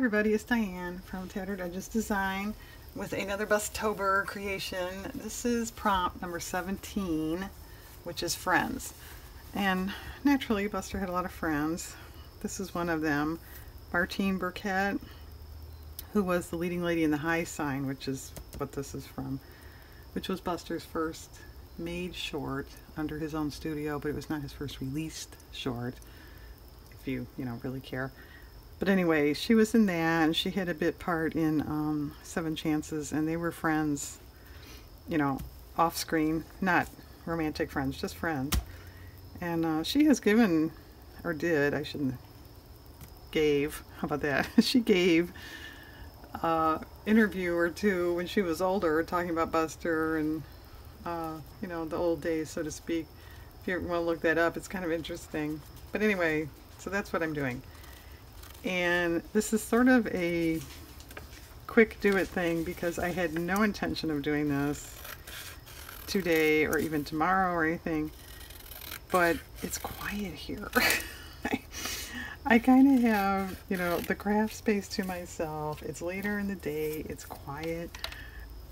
everybody, it's Diane from Tattered Edges Design with another Bustober creation. This is prompt number 17, which is friends. And naturally, Buster had a lot of friends. This is one of them, Bartine Burkett, who was the leading lady in The High Sign, which is what this is from, which was Buster's first made short under his own studio, but it was not his first released short, if you really care. But anyway, she was in that, and she had a bit part in 7 Chances, and they were friends, off screen, not romantic friends, just friends. And she has given, or did, I shouldn't, gave, how about that? She gave an interview or two when she was older, talking about Buster and, the old days, so to speak. If you want to look that up, it's kind of interesting. But anyway, so that's what I'm doing. And this is sort of a quick do-it thing because I had no intention of doing this today or even tomorrow or anything. But it's quiet here. I kind of have, the craft space to myself. It's later in the day. It's quiet.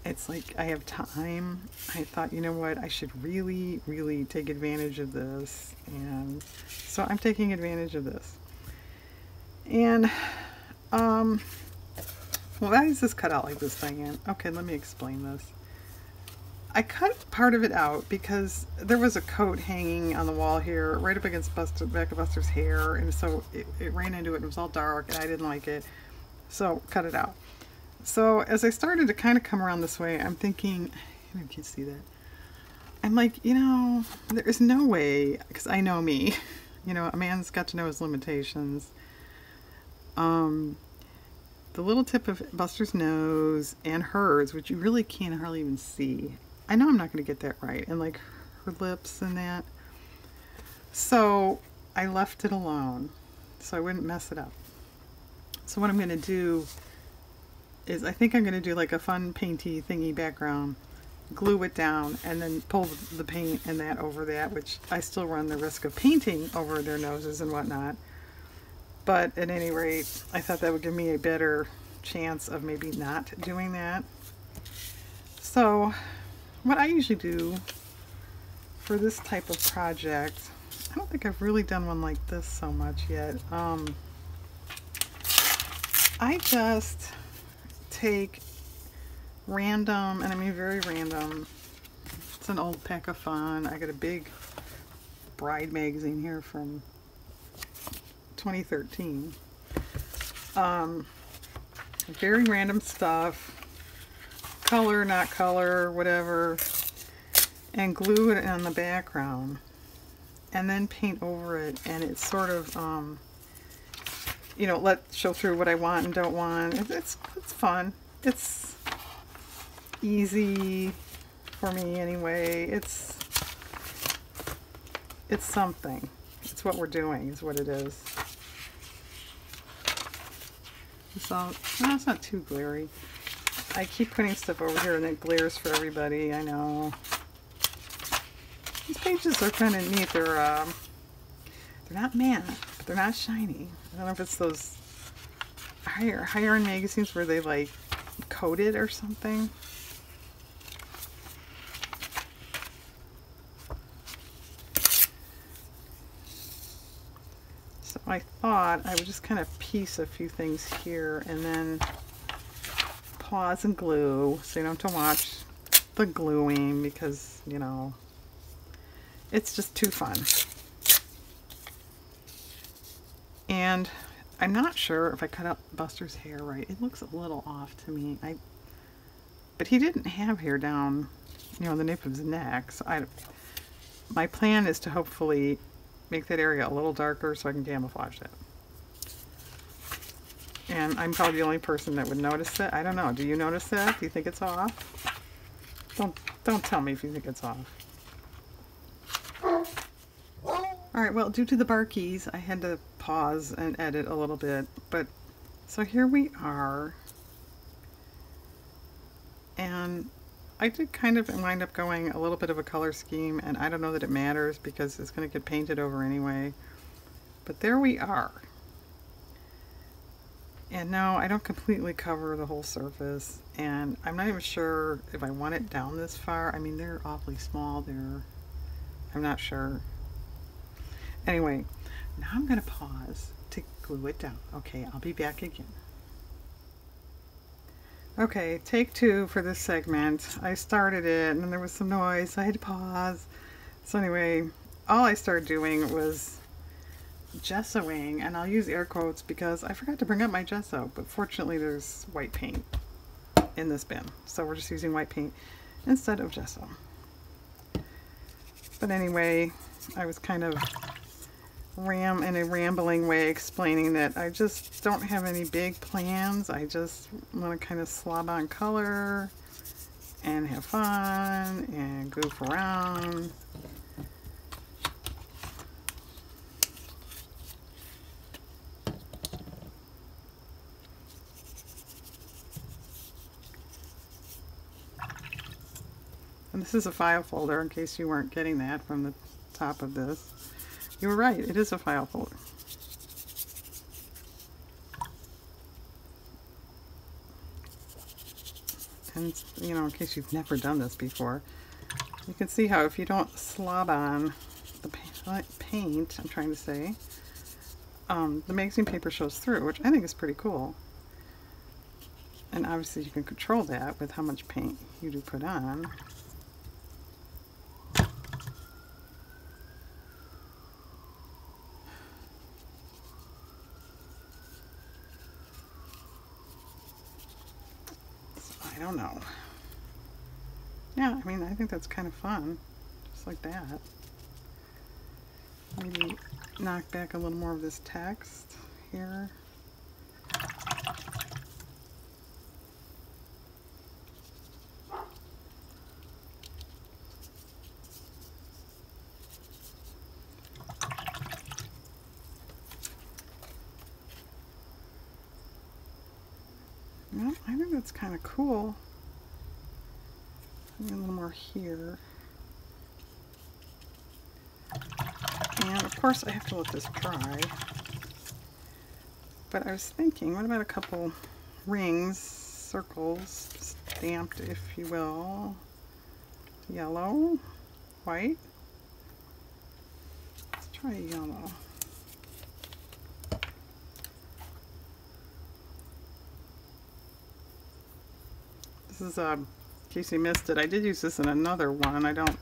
It's like I have time. I thought, you know what? I should really, really take advantage of this. And so I'm taking advantage of this. And, well, why is this cut out like this, Diane? Okay, let me explain this. I cut part of it out because there was a coat hanging on the wall here, right up against Buster, back of Buster's hair, and so it ran into it, and it was all dark, and I didn't like it, so cut it out. So as I started to kind of come around this way, I'm thinking, I don't know if you can see that, I'm like, there is no way, because I know me, a man's got to know his limitations. The little tip of Buster's nose and hers, which you really can't hardly even see, I know I'm not going to get that right, and like her lips and that. So I left it alone so I wouldn't mess it up. So what I'm going to do is I think I'm going to do like a fun painty thingy background, glue it down, and then pull the paint and that over that, which I still run the risk of painting over their noses and whatnot. But at any rate, I thought that would give me a better chance of maybe not doing that. So what I usually do for this type of project, I don't think I've really done one like this so much yet. I just take random, and I mean very random, it's an old pack of fun. I got a big bride magazine here from 2013. Very random stuff, color, not color, whatever, and glue it on the background and then paint over it, and it's sort of let show through what I want and don't want. It's fun, it's easy for me anyway. It's something. It's what we're doing is what it is. So no, it's not too glary. I keep putting stuff over here and it glares for everybody, I know. These pages are kind of neat. They're not matte, but they're not shiny. I don't know if it's those higher-end magazines where they like coat it or something. So I thought I would just kind of piece a few things here and then pause and glue, so you don't have to watch the gluing because, it's just too fun. And I'm not sure if I cut out Buster's hair right. It looks a little off to me. But he didn't have hair down, the nape of his neck. So my plan is to hopefully make that area a little darker so I can camouflage that. And I'm probably the only person that would notice that. I don't know. Do you notice that? Do you think it's off? Don't tell me if you think it's off. Alright, well, due to the barkies, I had to pause and edit a little bit. But, so here we are. And I did kind of wind up going a little bit of a color scheme, and I don't know that it matters because it's going to get painted over anyway. But there we are. And no, I don't completely cover the whole surface, and I'm not even sure if I want it down this far. I mean, they're awfully small there. I'm not sure. Anyway, now I'm going to pause to glue it down. Okay, I'll be back again. Okay, take two for this segment. I started it, and then there was some noise, so I had to pause. So anyway, all I started doing was gessoing, and I'll use air quotes because I forgot to bring up my gesso, but fortunately there's white paint in this bin, so we're just using white paint instead of gesso. But anyway, I was kind of in a rambling way explaining that I just don't have any big plans. I just want to kind of slob on color and have fun and goof around. This is a file folder, in case you weren't getting that from the top of this. You were right, it is a file folder. And, you know, in case you've never done this before, you can see how if you don't slob on the paint, I'm trying to say, the magazine paper shows through, which I think is pretty cool. And obviously you can control that with how much paint you do put on. I don't know. Yeah, I mean, I think that's kind of fun. Just like that. Maybe knock back a little more of this text here. I think that's kind of cool. A little more here. And of course I have to let this dry. But I was thinking, what about a couple rings, circles, stamped if you will. Yellow, white. Let's try yellow. This is, in case you missed it, I did use this in another one. I don't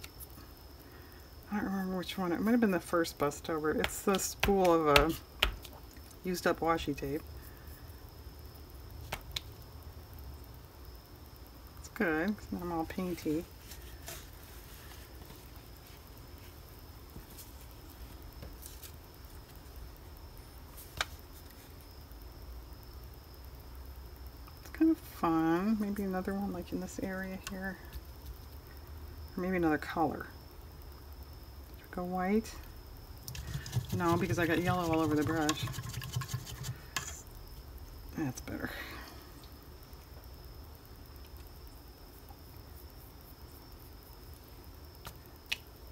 remember which one. It might have been the first Bustober. It's the spool of a used up washi tape. It's good, because now I'm all painty. Fun. Maybe another one like in this area here, or maybe another color. Should I go white? No, because I got yellow all over the brush. That's better.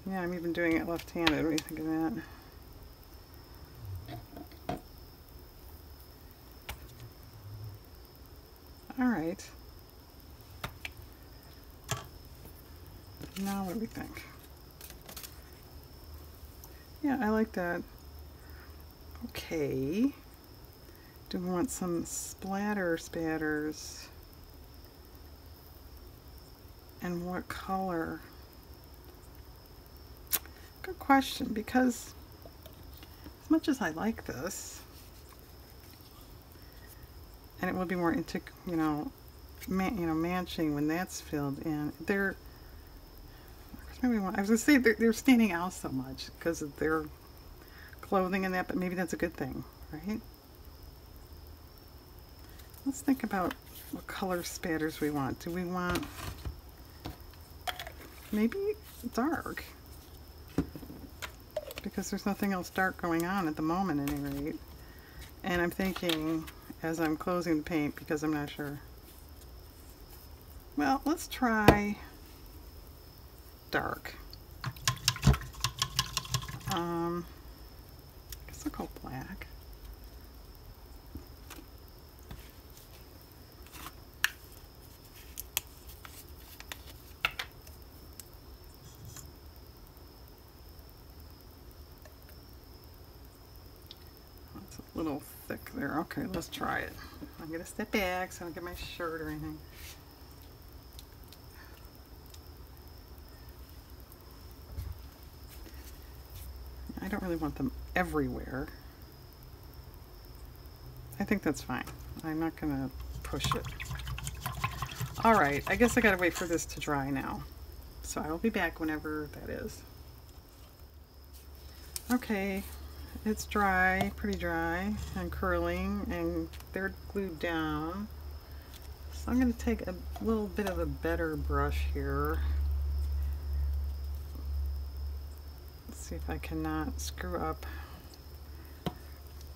Yeah, I'm even doing it left-handed. What do you think of that? Alright, now what do we think? Yeah, I like that. Okay, do we want some splatter spatters? And what color? Good question, because as much as I like this, and it will be more into, matching when that's filled in. I was gonna say they're standing out so much because of their clothing and that, but maybe that's a good thing, right? Let's think about what color spatters we want. Do we want maybe dark? Because there's nothing else dark going on at the moment, at any rate. And I'm thinking, as I'm closing the paint, because I'm not sure. Well, let's try dark. I guess I'll go black. a little thick there. Okay, let's try it. I'm going to step back so I don't get my shirt or anything. I don't really want them everywhere. I think that's fine. I'm not going to push it. All right, I guess I gotta wait for this to dry now. So I will be back whenever that is. Okay, it's dry, pretty dry and curling, and they're glued down. So I'm gonna take a little bit of a better brush here. Let's see if I cannot screw up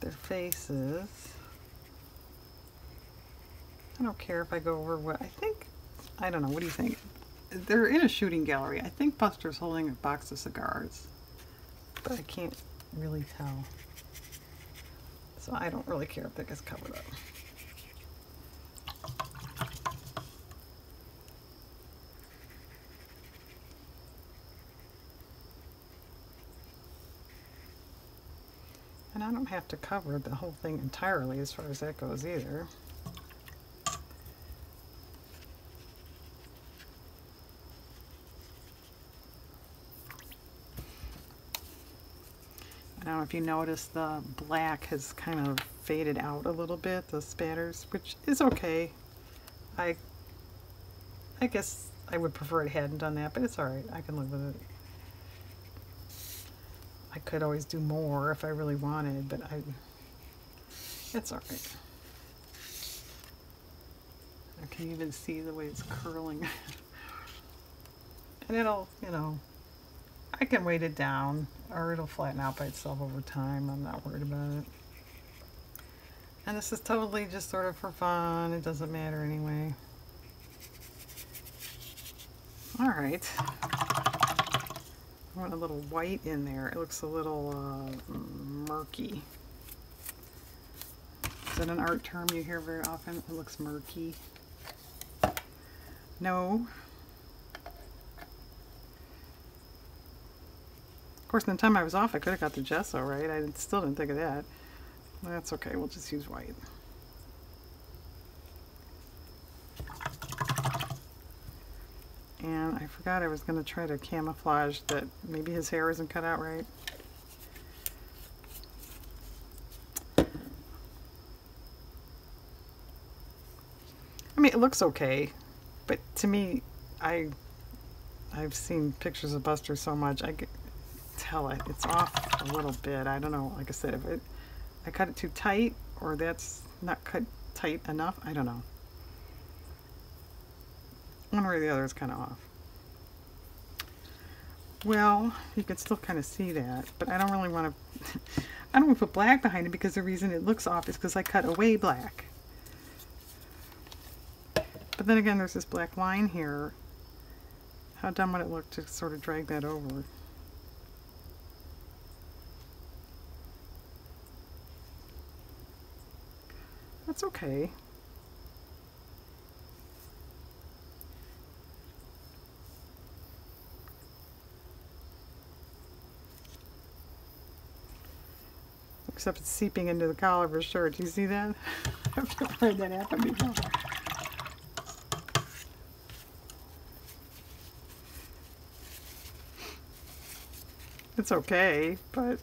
their faces. I don't care if I go over what I think. I don't know. What do you think? They're in a shooting gallery. I think Buster's holding a box of cigars, but I can't really tell. So I don't really care if that gets covered up. And I don't have to cover the whole thing entirely as far as that goes either. Now, if you notice, the black has kind of faded out a little bit, the spatters, which is okay. I guess I would prefer it hadn't done that, but it's all right. I can live with it. I could always do more if I really wanted, but it's all right. I can even see the way it's curling. And it'll, you know, I can weight it down, or it'll flatten out by itself over time. I'm not worried about it. And this is totally just sort of for fun. It doesn't matter anyway. All right. I want a little white in there. It looks a little murky. Is that an art term you hear very often? It looks murky. No. Of course, in the time I was off, I could have got the gesso, right? I still didn't think of that. That's okay, we'll just use white. And I forgot I was going to try to camouflage that maybe his hair isn't cut out right. I mean, it looks okay, but to me, I've seen pictures of Buster so much, I get, tell it it's off a little bit. I don't know, like I said, if I cut it too tight, or that's not cut tight enough, I don't know. One way or the other, it's kind of off. Well, you can still kind of see that, but I don't really want to I don't want to put black behind it, because the reason it looks off is because I cut away black. But then again, there's this black line here. How dumb would it look to sort of drag that over? That's okay. Except it's seeping into the collar of her shirt. Do you see that? I've never heard that happen before. It's okay, but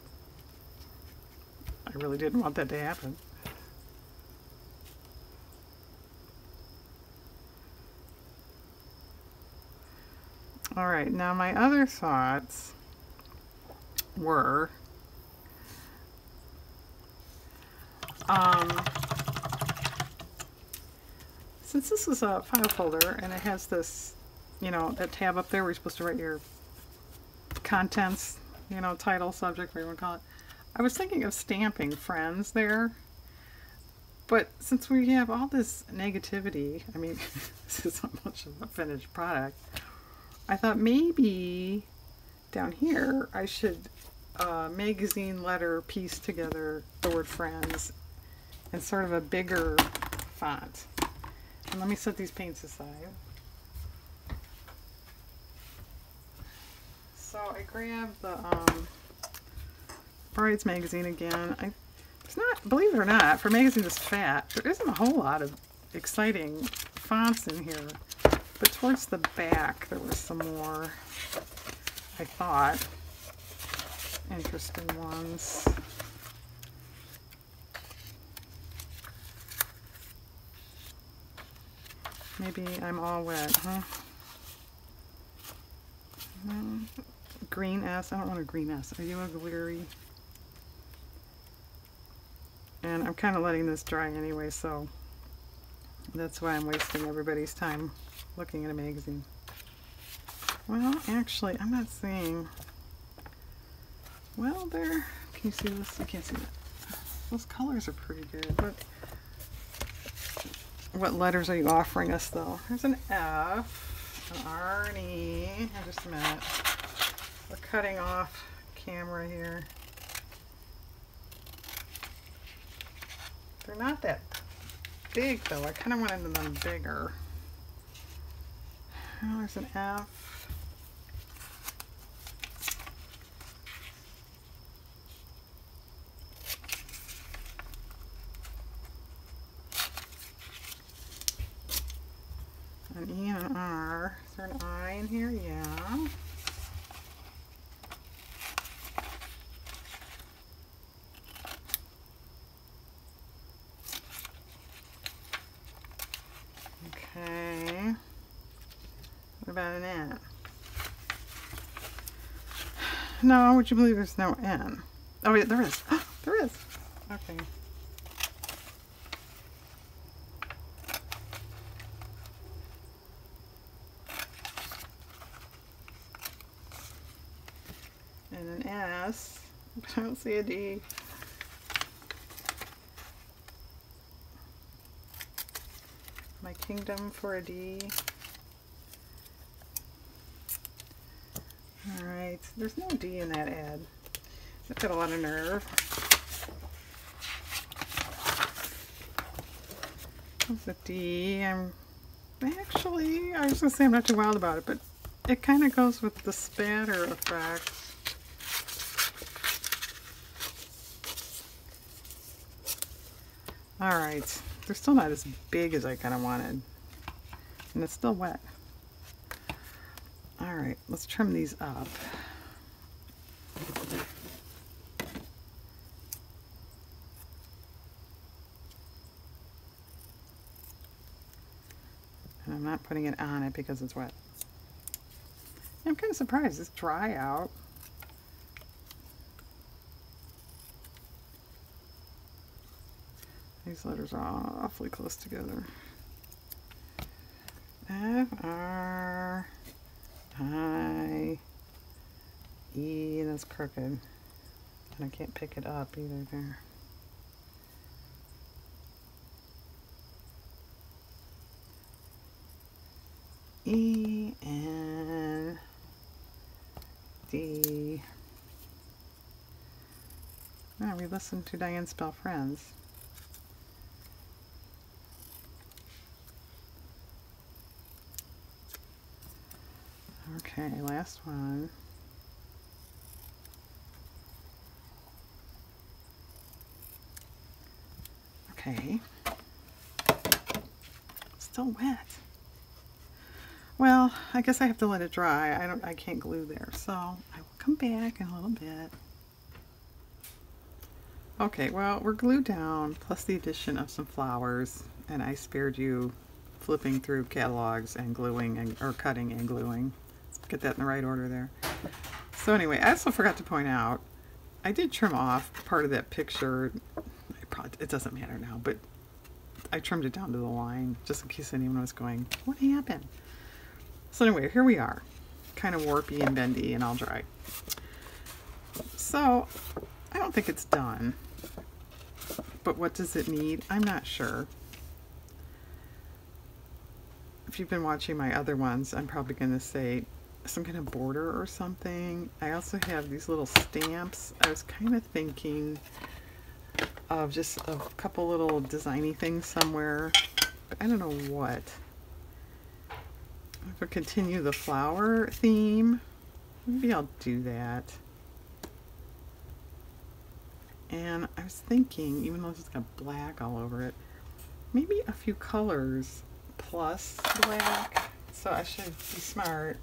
I really didn't want that to happen. All right, now my other thoughts were, since this is a file folder and it has this, you know, that tab up there where you're supposed to write your contents, you know, title, subject, whatever you want to call it, I was thinking of stamping friends there. But since we have all this negativity, I mean, this is not much of a finished product. I thought maybe down here I should magazine letter piece together the word friends in sort of a bigger font. And let me set these paints aside. So I grabbed the Brides magazine again. I It's not, believe it or not, for magazines it's fat. There isn't a whole lot of exciting fonts in here. But towards the back there was some more, I thought, interesting ones. Maybe I'm all wet, huh? Green S. I don't want a green S. Are you a glittery? And I'm kind of letting this dry anyway, so that's why I'm wasting everybody's time looking at a magazine. Well, actually, I'm not seeing. Well, there. Can you see this? You can't see that. Those colors are pretty good, but what letters are you offering us, though? There's an F, an R, an E. Just a minute. We're cutting off camera here. They're not that big, though. I kind of wanted them bigger. Oh, there's an F. An E and an R. Is there an I in here? Yeah. Okay. What about an N? No, would you believe there's no N? Oh, yeah, there is. There is. Okay. And an S. I don't see a D. My kingdom for a D. Alright, there's no D in that ad. That's got a lot of nerve. There's a D. Actually, I was going to say I'm not too wild about it, but it kind of goes with the spatter effect. Alright, they're still not as big as I kind of wanted. And it's still wet. Alright, let's trim these up. And I'm not putting it on it because it's wet. I'm kind of surprised it's dry out. These letters are all awfully close together. F, R, I, E, that's crooked. And I can't pick it up either there. E, N, D. Now we listen to Diane Spell Friends. Okay, last one. Okay. Still wet. Well, I guess I have to let it dry. I can't glue there. So I will come back in a little bit. Okay, well, we're glued down plus the addition of some flowers, and I spared you flipping through catalogs and gluing and or cutting and gluing. Get that in the right order there. So anyway, I also forgot to point out, I did trim off part of that picture. It doesn't matter now, but I trimmed it down to the line just in case anyone was going, what happened? So anyway, here we are, kind of warpy and bendy and all dry. So I don't think it's done, but what does it need? I'm not sure. If you've been watching my other ones, I'm probably going to say some kind of border or something. I also have these little stamps. I was kind of thinking of just a couple little designy things somewhere, but I don't know what. If I continue the flower theme, maybe I'll do that. And I was thinking, even though it's just got black all over it, maybe a few colors plus black. So I should be smart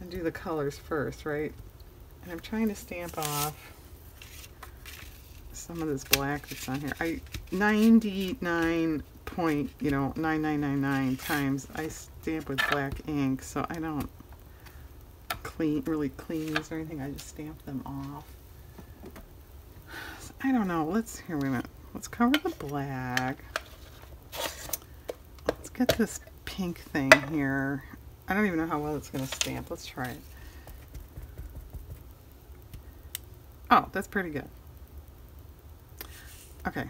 and do the colors first, right? And I'm trying to stamp off some of this black that's on here. I 99 point, you know, 9999 times I stamp with black ink, so I don't really clean these or anything. I just stamp them off. So I don't know. Let's, here, wait a minute. Let's cover the black. Let's get this pink thing here. I don't even know how well it's going to stamp. Let's try it. Oh, that's pretty good. Okay.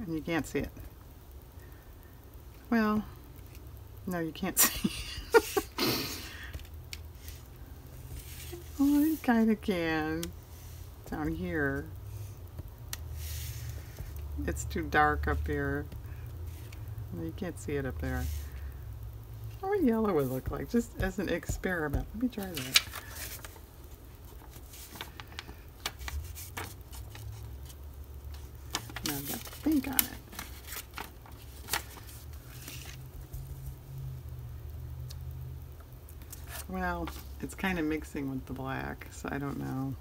And you can't see it. Well, no, you can't see it. Oh, you kind of can. Down here. It's too dark up here. You can't see it up there. What would yellow would look like, just as an experiment. Let me try that. Now I've got the pink on it. Well, it's kind of mixing with the black, so I don't know.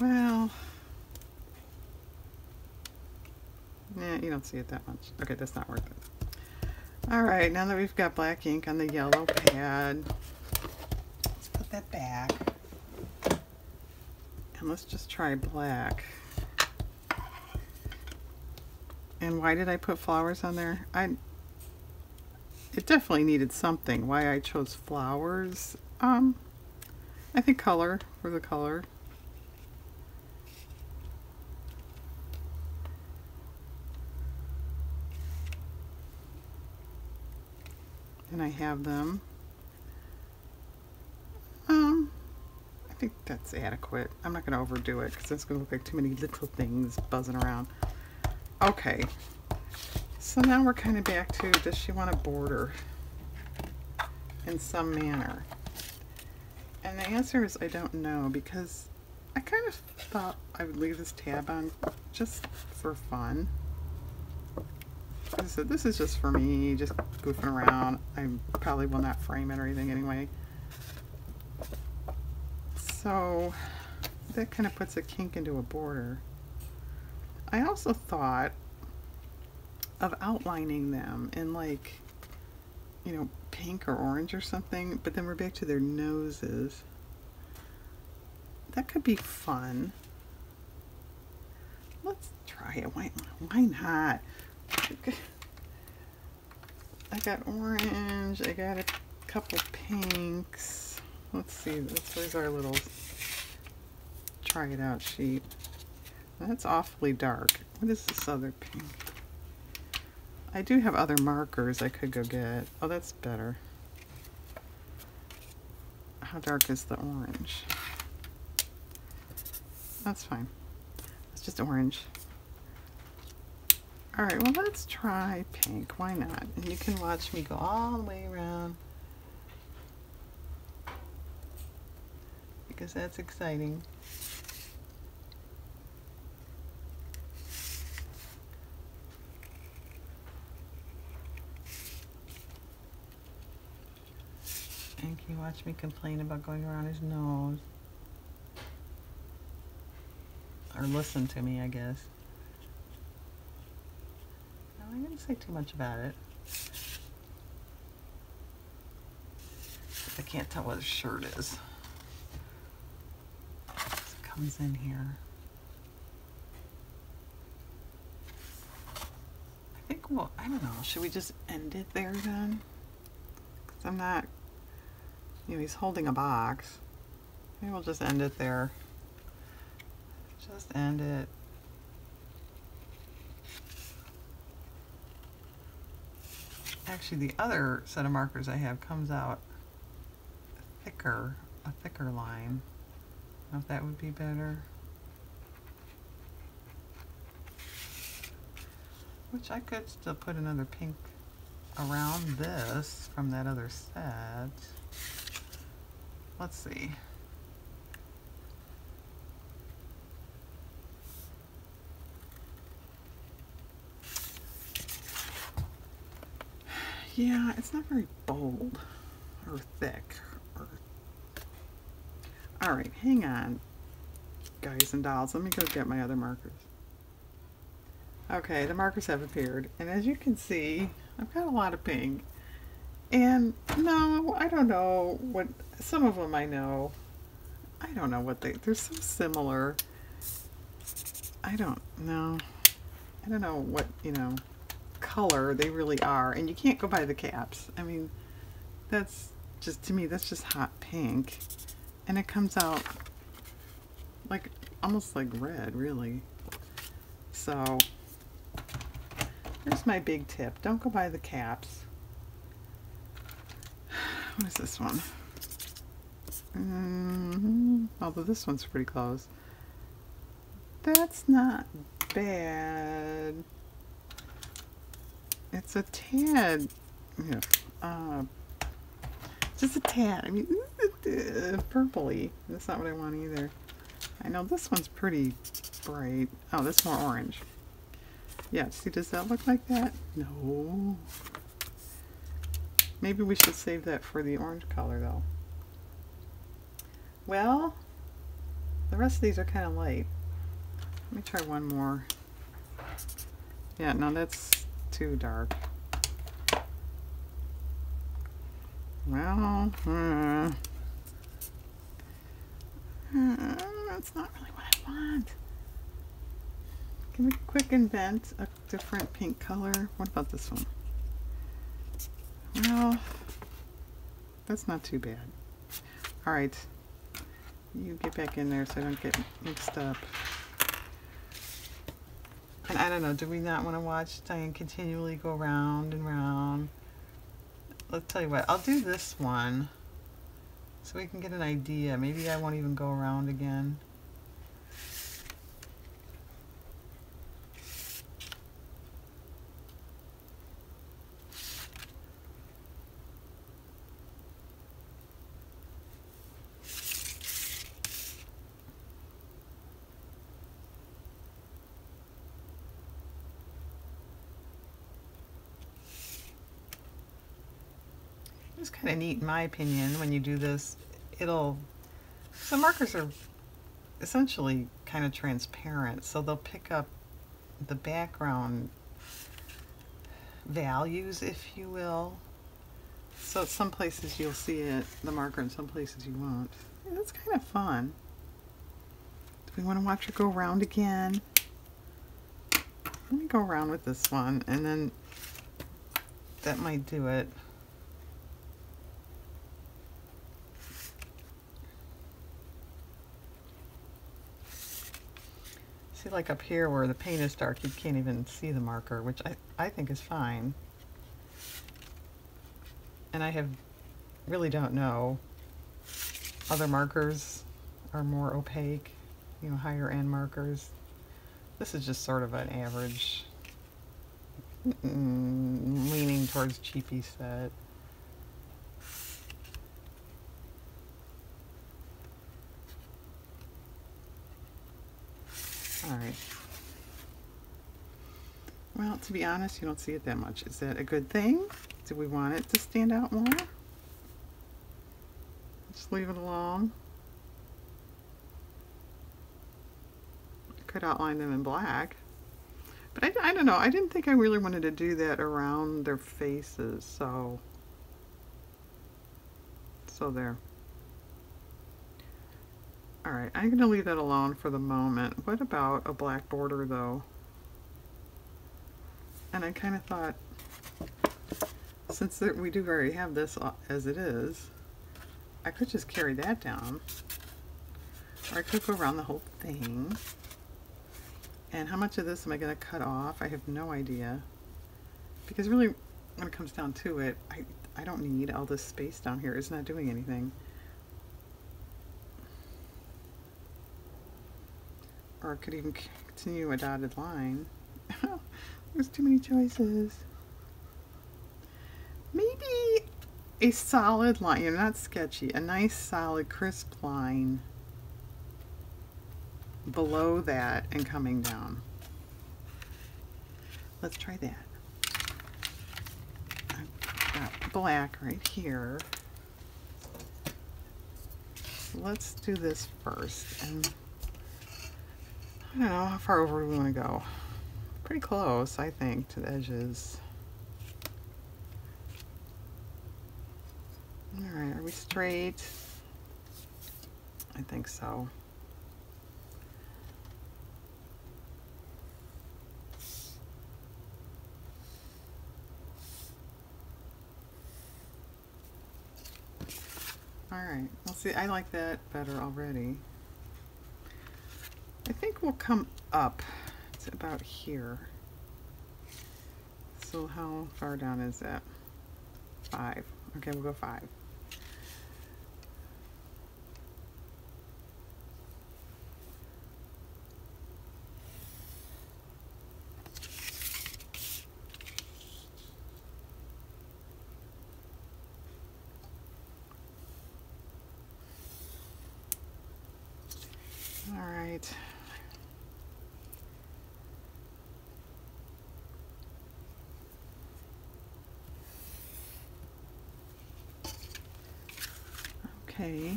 Well, yeah, you don't see it that much. Okay, that's not worth it. All right, now that we've got black ink on the yellow pad, let's put that back. And let's just try black. And why did I put flowers on there? It definitely needed something. Why I chose flowers? I think color, for the color. And I have them. I think that's adequate. I'm not going to overdo it because it's going to look like too many little things buzzing around. Okay, so now we're kind of back to, does she want a border in some manner? And the answer is I don't know, because I kind of thought I would leave this tab on just for fun. I said, this is just for me, just goofing around. I probably will not frame it or anything anyway. So that kind of puts a kink into a border. I also thought of outlining them in, like, you know, pink or orange or something, but then we're back to their noses. That could be fun. Let's try it. Why not? I got orange, I got a couple pinks. Let's see, where's our little try it out sheet? That's awfully dark. What is this other pink? I do have other markers I could go get. Oh, that's better. How dark is the orange? That's fine. It's just orange. All right, well, let's try pink. Why not? And you can watch me go all the way around, because that's exciting. And can you watch me complain about going around his nose? Or listen to me, I guess. No, I didn't say too much about it. I can't tell what his shirt is. It comes in here. I think, well, I don't know. Should we just end it there then? Because I'm not... You know, he's holding a box. Maybe we'll just end it there. Just end it. Actually, the other set of markers I have comes out thicker, a thicker line. I don't know if that would be better. Which I could still put another pink around this from that other set. Let's see. Yeah, it's not very bold or thick. Or... All right, hang on, guys and dolls. Let me go get my other markers. Okay, the markers have appeared, and as you can see, I've got a lot of pink. And no, I don't know what, some of them I know. I don't know what they're so similar. I don't know. I don't know what, you know, color they really are. And you can't go by the caps. I mean, that's just, to me, that's just hot pink. And it comes out like, almost like red, really. So, here's my big tip. Don't go by the caps. What is this one? Although this one's pretty close. That's not bad. It's a tad, yeah, just a tad, I mean, purpley. That's not what I want either. I know this one's pretty bright. Oh, that's more orange. Yeah, see, does that look like that? No. Maybe we should save that for the orange color, though. Well, the rest of these are kind of light. Let me try one more. Yeah, no, that's too dark. Well, that's not really what I want. Can we quick invent a different pink color? What about this one? Well, that's not too bad. All right, you get back in there so I don't get mixed up. And I don't know, do we not want to watch Diane continually go round and round? Let's tell you what, I'll do this one so we can get an idea. Maybe I won't even go around again. It's kind of neat, in my opinion, when you do this. It'll, so markers are essentially kind of transparent, so they'll pick up the background values, if you will. So some places you'll see it, the marker, and some places you won't. Yeah, that's kind of fun. Do we want to watch it go around again? Let me go around with this one, and then that might do it. Like up here where the paint is dark, you can't even see the marker, which I think is fine. And I have really don't know. Other markers are more opaque, you know, higher end markers. This is just sort of an average, leaning towards cheapy set. All right. Well, to be honest, you don't see it that much. Is that a good thing? Do we want it to stand out more? Just leave it alone. Could outline them in black. But I don't know. I didn't think I really wanted to do that around their faces. So there. All right, I'm going to leave that alone for the moment. What about a black border, though? And I kind of thought, since we do already have this as it is, I could just carry that down. Or I could go around the whole thing. And how much of this am I going to cut off? I have no idea. Because really, when it comes down to it, I don't need all this space down here. It's not doing anything. Or I could even continue a dotted line. There's too many choices. Maybe a solid line, you know, not sketchy, a nice solid crisp line below that and coming down. Let's try that. black right here. Let's do this first, and I don't know how far over we want to go. Pretty close, I think, to the edges. All right, are we straight? I think so. All right, well, see, I like that better already. I think we'll come up to about here. So how far down is that? 5. Okay, we'll go 5. Okay.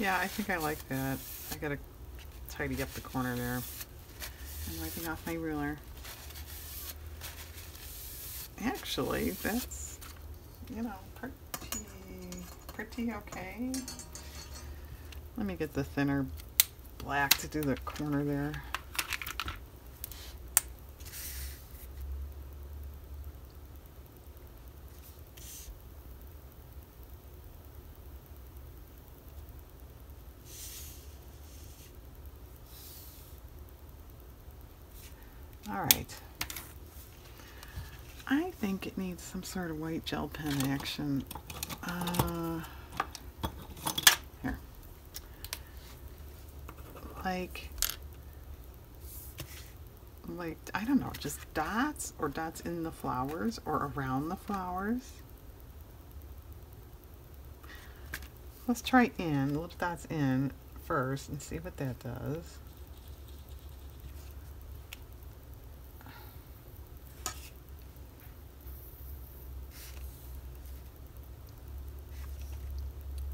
Yeah, I think I like that. I gotta tidy up the corner there. I'm wiping off my ruler. Actually, that's, you know, pretty okay. Let me get the thinner black to do the corner there. Some sort of white gel pen action. Here. Like, I don't know, just dots, or dots in the flowers or around the flowers. Let's try in, little dots in first and see what that does.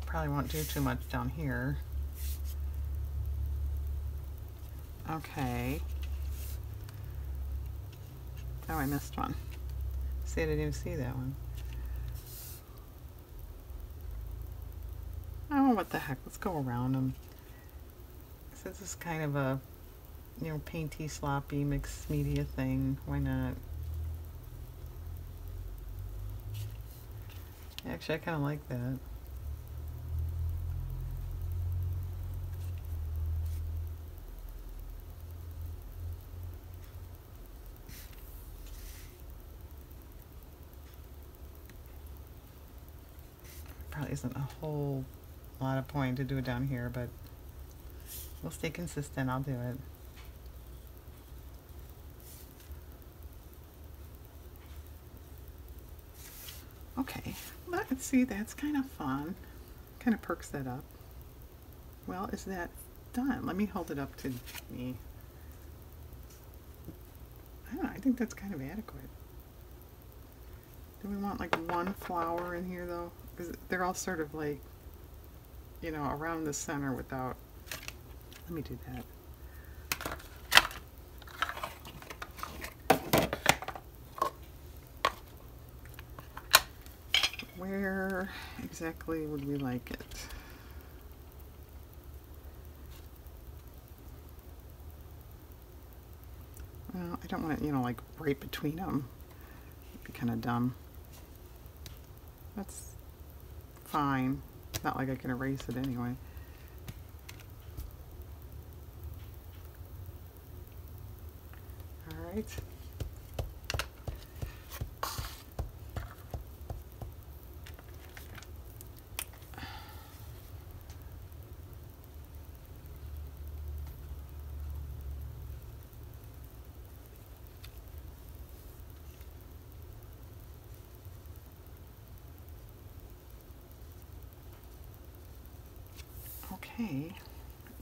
Probably won't do too much down here. Okay. Oh, I missed one. See, I didn't even see that one. Oh, what the heck? Let's go around them. This is kind of a, you know, painty, sloppy, mixed media thing. Why not? Actually, I kind of like that. Isn't a whole lot of point to do it down here, but we'll stay consistent. I'll do it. Okay, let's see, that's kind of fun. Kind of perks that up. Well, is that done? Let me hold it up to me. I don't know, I think that's kind of adequate. Do we want like one flower in here though? Because they're all sort of like, you know, around the center without, let me do that. Where exactly would we like it? Well, I don't want it, you know, like right between them. It'd be kind of dumb. That's fine. It's not like I can erase it anyway. All right.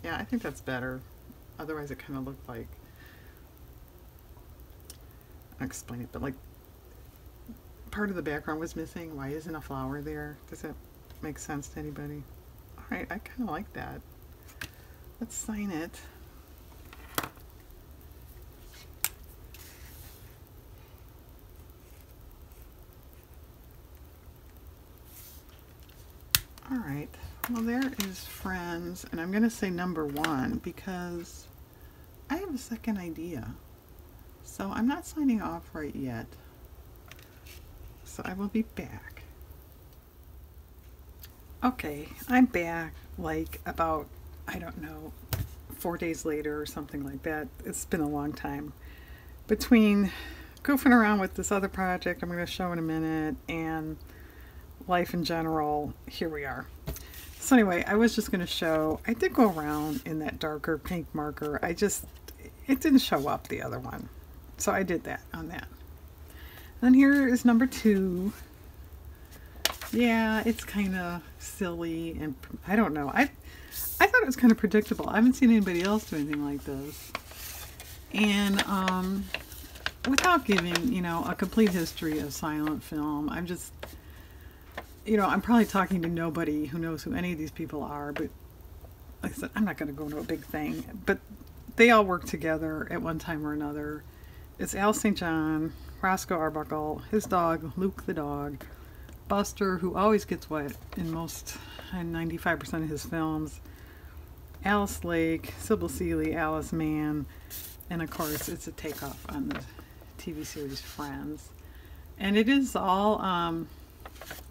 Yeah, I think that's better. Otherwise it kind of looked like, I'll explain it, but like part of the background was missing. Why isn't a flower there? Does that make sense to anybody? All right, I kind of like that. Let's sign it. All right, well, there is Friends, and I'm going to say number one because I have a second idea. So I'm not signing off right yet. So I will be back. Okay, I'm back like about, I don't know, 4 days later or something like that. It's been a long time. Between goofing around with this other project I'm going to show in a minute and life in general, here we are. So anyway, I was just going to show, I did go around in that darker pink marker. It didn't show up the other one. So I did that on that. Then here is number two. Yeah, it's kind of silly and I don't know. I thought it was kind of predictable. I haven't seen anybody else do anything like this. And without giving, you know, a complete history of silent film, I'm just, you know, I'm probably talking to nobody who knows who any of these people are, but like I said, I'm not going to go into a big thing, but they all work together at one time or another. It's Al St. John, Roscoe Arbuckle, his dog, Luke the Dog, Buster, who always gets wet in most, in 95% of his films, Alice Lake, Sybil Seeley, Alice Mann, and of course, it's a takeoff on the TV series Friends. And it is all,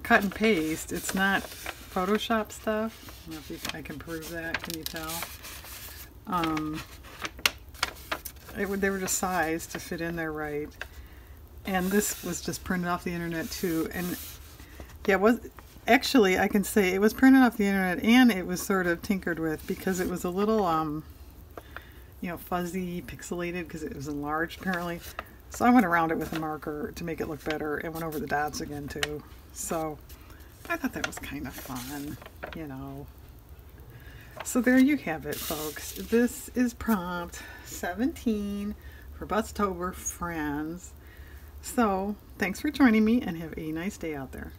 cut and paste. It's not Photoshop stuff. I don't know if I can prove that. Can you tell? They were just sized to fit in there right. And this was just printed off the internet too. And yeah, it was actually, I can say it was printed off the internet and it was sort of tinkered with because it was a little, you know, fuzzy, pixelated because it was enlarged apparently. So I went around it with a marker to make it look better and went over the dots again too. So I thought that was kind of fun, you know. So there you have it, folks. This is prompt 17 for Bustober Friends. So thanks for joining me and have a nice day out there.